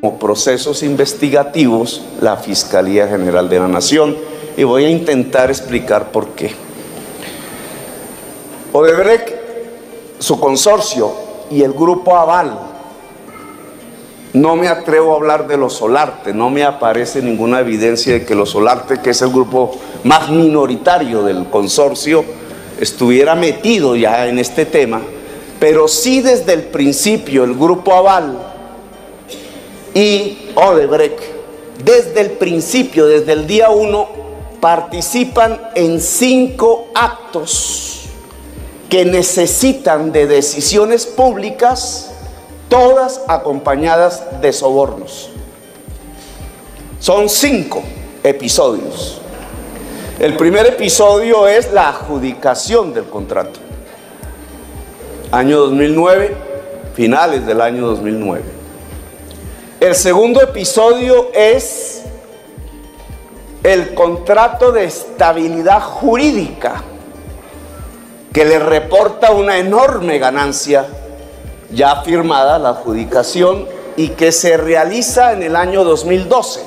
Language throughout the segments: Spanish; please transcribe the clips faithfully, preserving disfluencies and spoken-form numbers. Como procesos investigativos, la Fiscalía General de la Nación, y voy a intentar explicar por qué. Odebrecht, su consorcio y el grupo Aval, no me atrevo a hablar de los Solarte, no me aparece ninguna evidencia de que los Solarte, que es el grupo más minoritario del consorcio, estuviera metido ya en este tema, pero sí desde el principio el grupo Aval y Odebrecht, desde el principio, desde el día uno, participan en cinco actos que necesitan de decisiones públicas, todas acompañadas de sobornos. Son cinco episodios. El primer episodio es la adjudicación del contrato. Año dos mil nueve, finales del año dos mil nueve. El segundo episodio es el contrato de estabilidad jurídica que le reporta una enorme ganancia ya firmada la adjudicación y que se realiza en el año dos mil doce,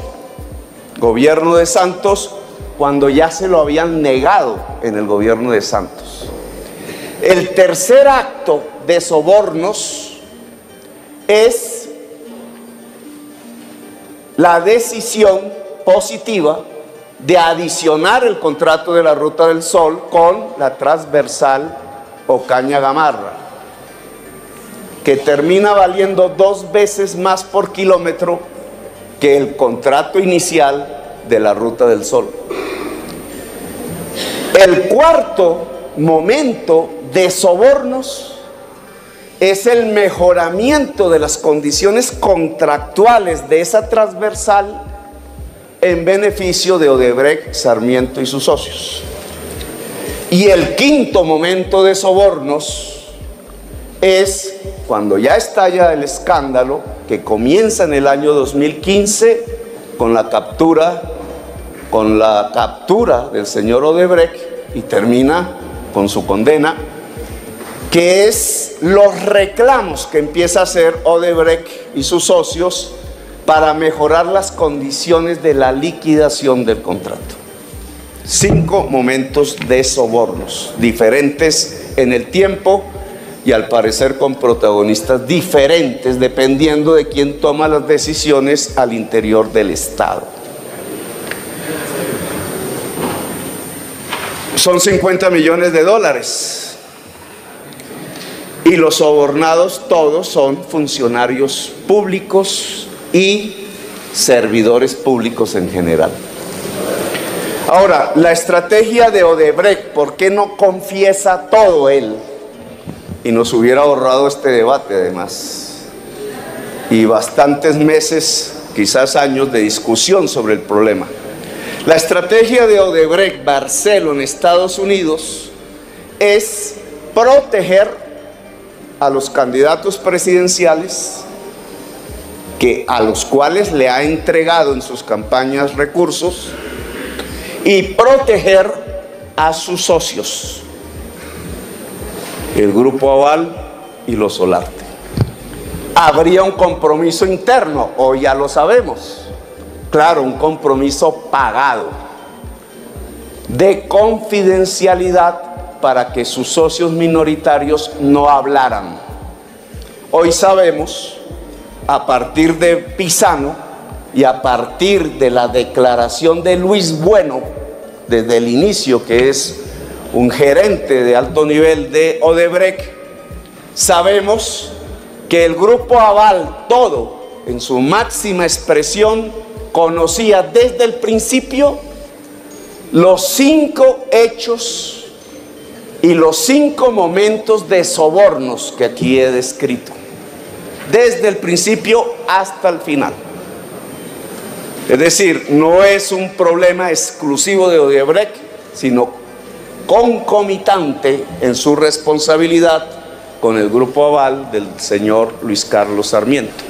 gobierno de Santos, cuando ya se lo habían negado en el gobierno de Santos. El tercer acto de sobornos es la decisión positiva de adicionar el contrato de la Ruta del Sol con la transversal Ocaña Gamarra, que termina valiendo dos veces más por kilómetro que el contrato inicial de la Ruta del Sol. El cuarto momento de sobornos es el mejoramiento de las condiciones contractuales de esa transversal en beneficio de Odebrecht, Sarmiento y sus socios. Y el quinto momento de sobornos es cuando ya estalla el escándalo que comienza en el año dos mil quince con la captura, con la captura del señor Odebrecht y termina con su condena, que es los reclamos que empieza a hacer Odebrecht y sus socios para mejorar las condiciones de la liquidación del contrato. Cinco momentos de sobornos, diferentes en el tiempo y al parecer con protagonistas diferentes, dependiendo de quién toma las decisiones al interior del Estado. Son cincuenta millones de dólares. Y los sobornados todos son funcionarios públicos y servidores públicos en general. Ahora, la estrategia de Odebrecht, ¿por qué no confiesa todo él? Y nos hubiera ahorrado este debate además. Y bastantes meses, quizás años de discusión sobre el problema. La estrategia de Odebrecht, Barcelona, Estados Unidos, es proteger a los candidatos presidenciales que, a los cuales le ha entregado en sus campañas recursos y proteger a sus socios, el grupo Aval y los Solarte. Habría un compromiso interno, hoy ya lo sabemos, claro, un compromiso pagado de confidencialidad para que sus socios minoritarios no hablaran. Hoy sabemos, a partir de Pisano y a partir de la declaración de Luis Bueno, desde el inicio, que es un gerente de alto nivel de Odebrecht, sabemos que el grupo Aval, todo en su máxima expresión, conocía desde el principio los cinco hechos y los cinco momentos de sobornos que aquí he descrito, desde el principio hasta el final. Es decir, no es un problema exclusivo de Odebrecht, sino concomitante en su responsabilidad con el grupo Aval del señor Luis Carlos Sarmiento.